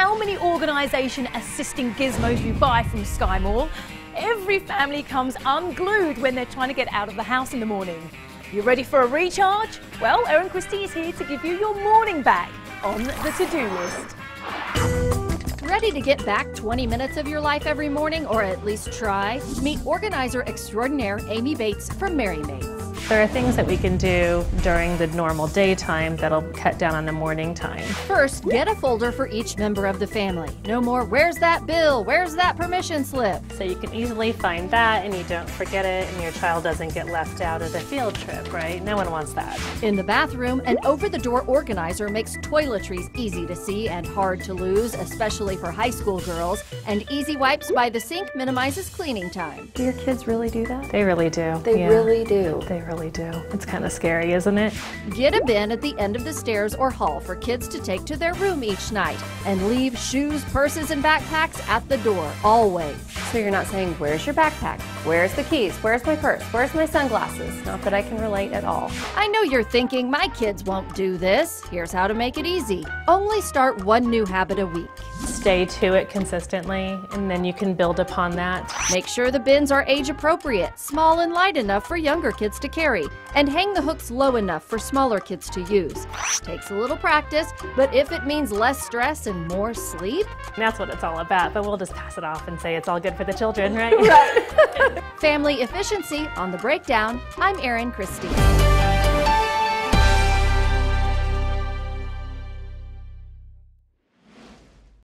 how many organisation assisting gizmos you buy from SkyMall, every family comes unglued when they're trying to get out of the house in the morning. You ready for a recharge? Well, Erin Christie is here to give you your morning back on the to-do list. Ready to get back 20 minutes of your life every morning, or at least try? Meet organizer extraordinaire Amy Bates from Merrymade. There are things that we can do during the normal daytime that'll cut down on the morning time. First, get a folder for each member of the family. No more, where's that bill? Where's that permission slip? So you can easily find that and you don't forget it and your child doesn't get left out of the field trip, right? No one wants that. In the bathroom, an over-the-door organizer makes toiletries easy to see and hard to lose, especially for high school girls, and easy wipes by the sink minimizes cleaning time. Do your kids really do that? They really do. They really do. They really do. It's kind of scary, isn't it? Get a bin at the end of the stairs or hall for kids to take to their room each night, and leave shoes, purses, and backpacks at the door, always. So you're not saying, where's your backpack? Where's the keys? Where's my purse? Where's my sunglasses? Not that I can relate at all. I know you're thinking, my kids won't do this. Here's how to make it easy. Only start one new habit a week. Stay to it consistently, and then you can build upon that. Make sure the bins are age appropriate, small and light enough for younger kids to carry, and hang the hooks low enough for smaller kids to use. Takes a little practice, but if it means less stress and more sleep, that's what it's all about. But we'll just pass it off and say it's all good for the children, right? Family efficiency on The Breakdown. I'm Erin Christie.